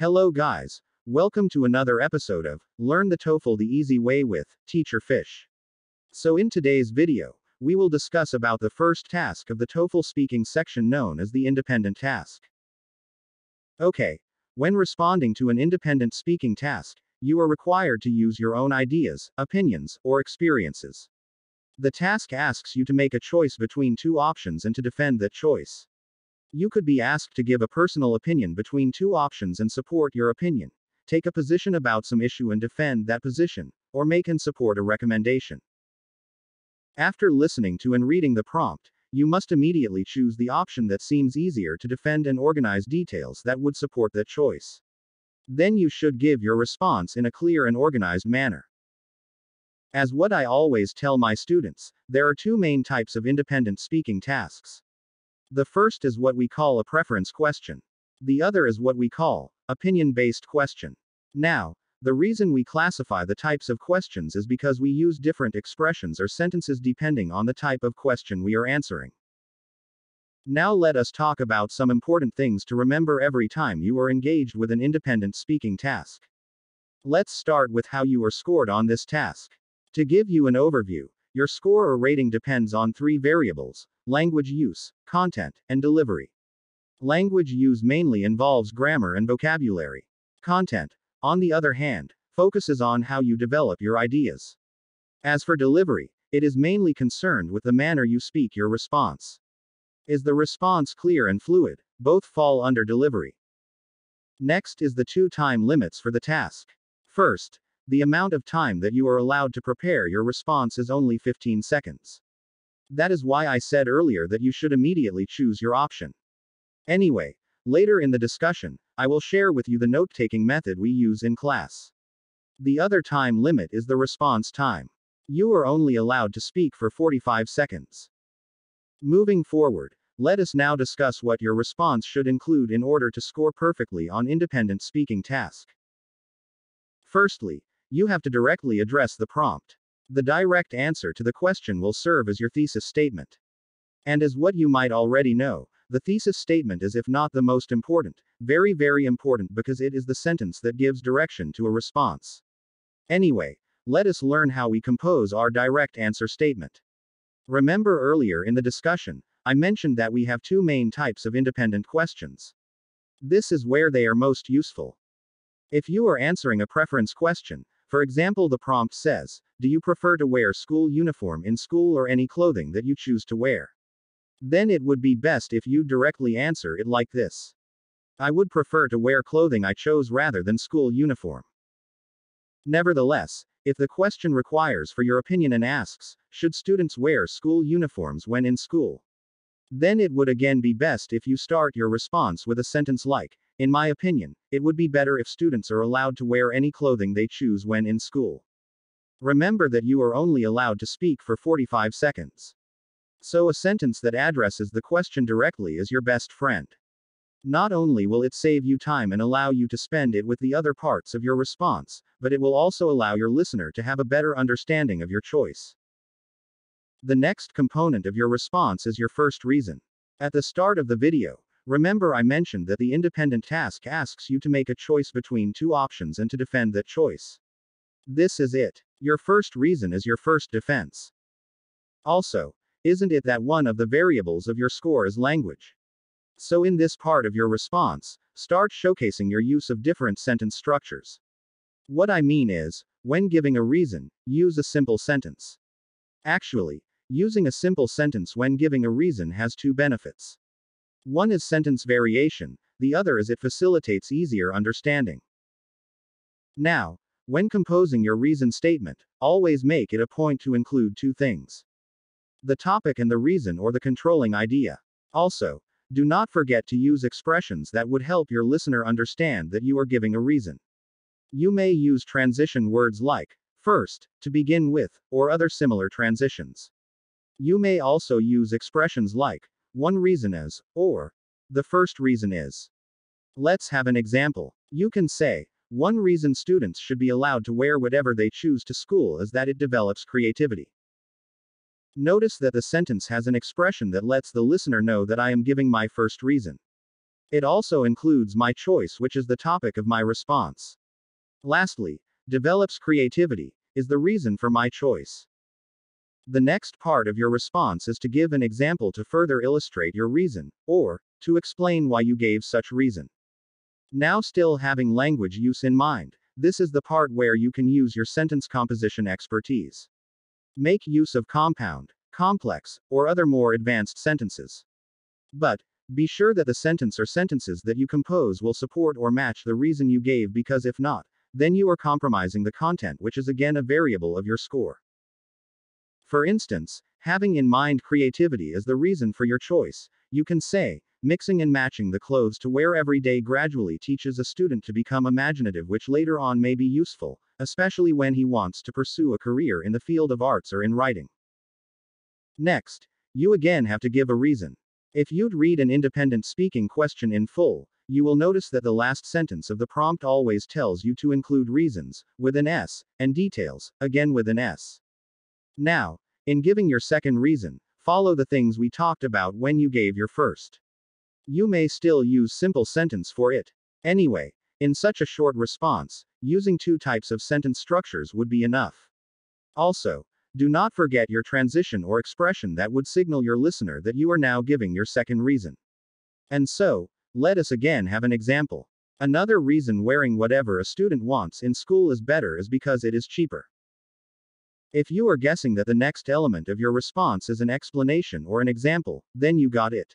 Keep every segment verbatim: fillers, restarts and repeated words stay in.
Hello guys, welcome to another episode of Learn the TOEFL the Easy Way with Teacher Fish. So in today's video, we will discuss about the first task of the TOEFL speaking section known as the independent task. Okay, when responding to an independent speaking task, you are required to use your own ideas, opinions, or experiences. The task asks you to make a choice between two options and to defend that choice. You could be asked to give a personal opinion between two options and support your opinion, take a position about some issue and defend that position, or make and support a recommendation. After listening to and reading the prompt, you must immediately choose the option that seems easier to defend and organize details that would support that choice. Then you should give your response in a clear and organized manner. As what I always tell my students, there are two main types of independent speaking tasks. The first is what we call a preference question. The other is what we call opinion-based question. Now, the reason we classify the types of questions is because we use different expressions or sentences depending on the type of question we are answering. Now let us talk about some important things to remember every time you are engaged with an independent speaking task. Let's start with how you are scored on this task. To give you an overview, your score or rating depends on three variables: language use, content, and delivery. Language use mainly involves grammar and vocabulary. Content, on the other hand, focuses on how you develop your ideas. As for delivery, it is mainly concerned with the manner you speak your response. Is the response clear and fluid? Both fall under delivery. Next is the two time limits for the task. First, the amount of time that you are allowed to prepare your response is only fifteen seconds. That is why I said earlier that you should immediately choose your option. Anyway, later in the discussion, I will share with you the note-taking method we use in class. The other time limit is the response time. You are only allowed to speak for forty-five seconds. Moving forward, let us now discuss what your response should include in order to score perfectly on independent speaking task. Firstly, you have to directly address the prompt. The direct answer to the question will serve as your thesis statement. And as what you might already know, the thesis statement is, if not the most important, very very important, because it is the sentence that gives direction to a response. Anyway, let us learn how we compose our direct answer statement. Remember earlier in the discussion, I mentioned that we have two main types of independent questions. This is where they are most useful. If you are answering a preference question, for example, the prompt says, "Do you prefer to wear school uniform in school or any clothing that you choose to wear?" Then it would be best if you directly answer it like this: "I would prefer to wear clothing I chose rather than school uniform." Nevertheless, if the question requires for your opinion and asks, "Should students wear school uniforms when in school?" then it would again be best if you start your response with a sentence like, "In my opinion, it would be better if students are allowed to wear any clothing they choose when in school." Remember that you are only allowed to speak for forty-five seconds. So a sentence that addresses the question directly is your best friend. Not only will it save you time and allow you to spend it with the other parts of your response, but it will also allow your listener to have a better understanding of your choice. The next component of your response is your first reason. At the start of the video, remember I mentioned that the independent task asks you to make a choice between two options and to defend that choice. This is it. Your first reason is your first defense. Also, isn't it that one of the variables of your score is language? So in this part of your response, start showcasing your use of different sentence structures. What I mean is, when giving a reason, use a simple sentence. Actually, using a simple sentence when giving a reason has two benefits. One is sentence variation, the other is it facilitates easier understanding. Now, when composing your reason statement, always make it a point to include two things: the topic and the reason or the controlling idea. Also, do not forget to use expressions that would help your listener understand that you are giving a reason. You may use transition words like "first," "to begin with," or other similar transitions. You may also use expressions like "one reason is," or "the first reason is." Let's have an example. You can say, "One reason students should be allowed to wear whatever they choose to school is that it develops creativity." Notice that the sentence has an expression that lets the listener know that I am giving my first reason. It also includes my choice, which is the topic of my response. Lastly, develops creativity, is the reason for my choice. The next part of your response is to give an example to further illustrate your reason, or to explain why you gave such reason. Now, still having language use in mind, this is the part where you can use your sentence composition expertise. Make use of compound, complex, or other more advanced sentences. But be sure that the sentence or sentences that you compose will support or match the reason you gave, because if not, then you are compromising the content, which is again a variable of your score. For instance, having in mind creativity as the reason for your choice, you can say, mixing and matching the clothes to wear every day gradually teaches a student to become imaginative, which later on may be useful, especially when he wants to pursue a career in the field of arts or in writing. Next, you again have to give a reason. If you'd read an independent speaking question in full, you will notice that the last sentence of the prompt always tells you to include reasons, with an S, and details, again with an S. Now, in giving your second reason, follow the things we talked about when you gave your first. You may still use simple sentence for it. Anyway, in such a short response, using two types of sentence structures would be enough. Also, do not forget your transition or expression that would signal your listener that you are now giving your second reason. And so, let us again have an example. Another reason wearing whatever a student wants in school is better is because it is cheaper. If you are guessing that the next element of your response is an explanation or an example, then you got it.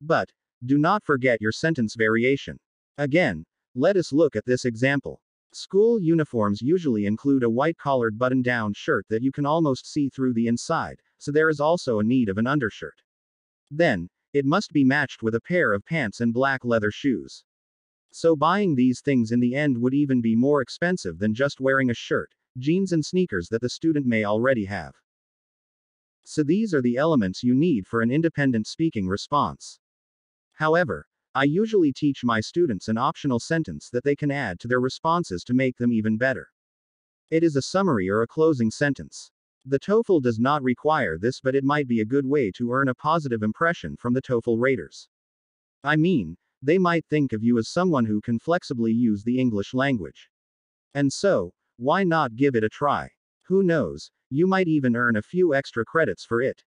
But do not forget your sentence variation. Again, let us look at this example. School uniforms usually include a white-collared button-down shirt that you can almost see through the inside, so there is also a need of an undershirt. Then, it must be matched with a pair of pants and black leather shoes. So buying these things in the end would even be more expensive than just wearing a shirt, jeans and sneakers that the student may already have. So these are the elements you need for an independent speaking response. However, I usually teach my students an optional sentence that they can add to their responses to make them even better. It is a summary or a closing sentence. The TOEFL does not require this, but it might be a good way to earn a positive impression from the TOEFL raters. I mean, they might think of you as someone who can flexibly use the English language. And so, why not give it a try? Who knows, you might even earn a few extra credits for it.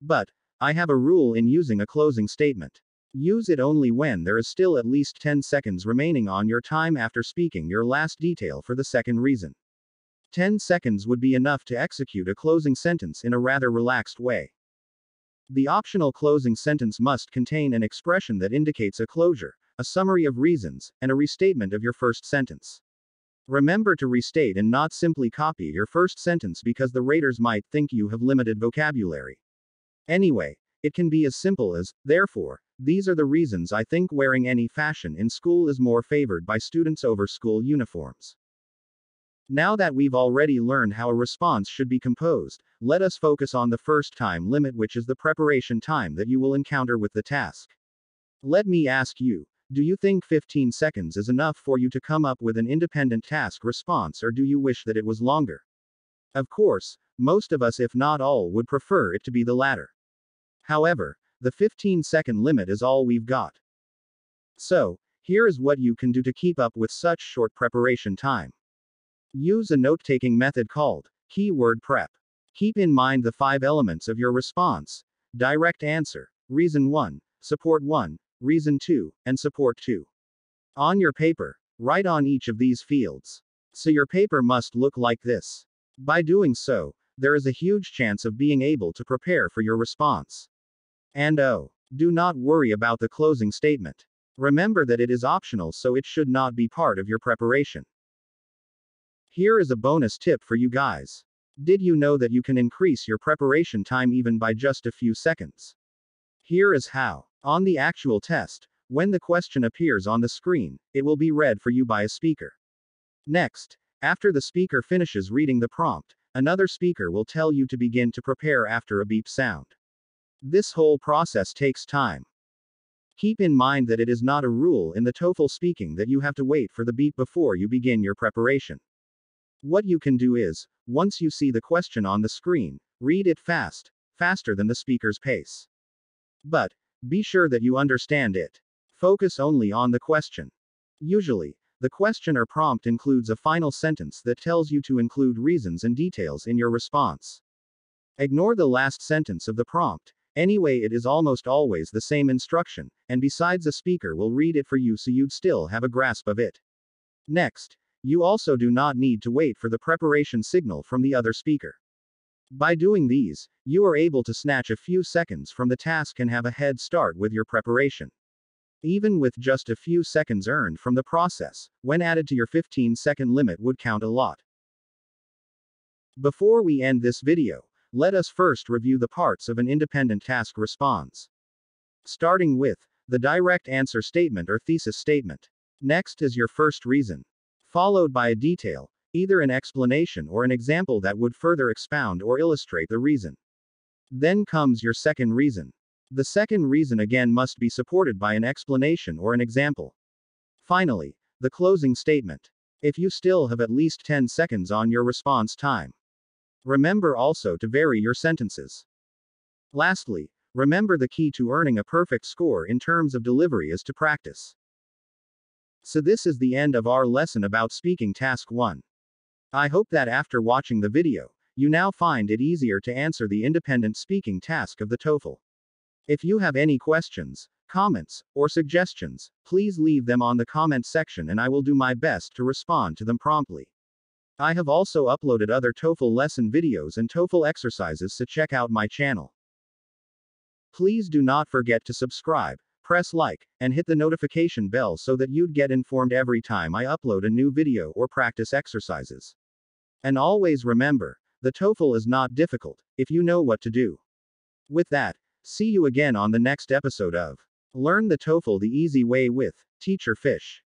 But I have a rule in using a closing statement. Use it only when there is still at least ten seconds remaining on your time after speaking your last detail for the second reason. ten seconds would be enough to execute a closing sentence in a rather relaxed way. The optional closing sentence must contain an expression that indicates a closure, a summary of reasons, and a restatement of your first sentence. Remember to restate and not simply copy your first sentence, because the raters might think you have limited vocabulary. Anyway, it can be as simple as, therefore, these are the reasons I think wearing any fashion in school is more favored by students over school uniforms. Now that we've already learned how a response should be composed, let us focus on the first time limit, which is the preparation time that you will encounter with the task. Let me ask you, do you think fifteen seconds is enough for you to come up with an independent task response, or do you wish that it was longer? Of course, most of us, if not all, would prefer it to be the latter. However, the fifteen second limit is all we've got. So, here is what you can do to keep up with such short preparation time. Use a note-taking method called keyword prep. Keep in mind the five elements of your response: direct answer, reason one, support one, reason two, and support two. On your paper, write on each of these fields. So your paper must look like this. By doing so, there is a huge chance of being able to prepare for your response. And oh, do not worry about the closing statement. Remember that it is optional, so it should not be part of your preparation. Here is a bonus tip for you guys. Did you know that you can increase your preparation time even by just a few seconds? Here is how. On the actual test, when the question appears on the screen, it will be read for you by a speaker. Next, after the speaker finishes reading the prompt, another speaker will tell you to begin to prepare after a beep sound. This whole process takes time. Keep in mind that it is not a rule in the TOEFL speaking that you have to wait for the beep before you begin your preparation. What you can do is, once you see the question on the screen, read it fast, faster than the speaker's pace. But be sure that you understand it. Focus only on the question. Usually, the question or prompt includes a final sentence that tells you to include reasons and details in your response. Ignore the last sentence of the prompt. Anyway, it is almost always the same instruction, and besides, a speaker will read it for you so you'd still have a grasp of it. Next, you also do not need to wait for the preparation signal from the other speaker. By doing these, you are able to snatch a few seconds from the task and have a head start with your preparation. Even with just a few seconds earned from the process, when added to your fifteen second limit, would count a lot. Before we end this video, let us first review the parts of an independent task response. Starting with the direct answer statement or thesis statement. Next is your first reason, followed by a detail, either an explanation or an example that would further expound or illustrate the reason. Then comes your second reason. The second reason again must be supported by an explanation or an example. Finally, the closing statement, if you still have at least ten seconds on your response time. Remember also to vary your sentences. Lastly, remember the key to earning a perfect score in terms of delivery is to practice. So this is the end of our lesson about speaking task one. I hope that after watching the video, you now find it easier to answer the independent speaking task of the TOEFL. If you have any questions, comments, or suggestions, please leave them on the comment section and I will do my best to respond to them promptly. I have also uploaded other TOEFL lesson videos and TOEFL exercises, so check out my channel. Please do not forget to subscribe, press like, and hit the notification bell so that you'd get informed every time I upload a new video or practice exercises. And always remember, the TOEFL is not difficult, if you know what to do. With that, see you again on the next episode of Learn the TOEFL the Easy Way with Teacher Fish.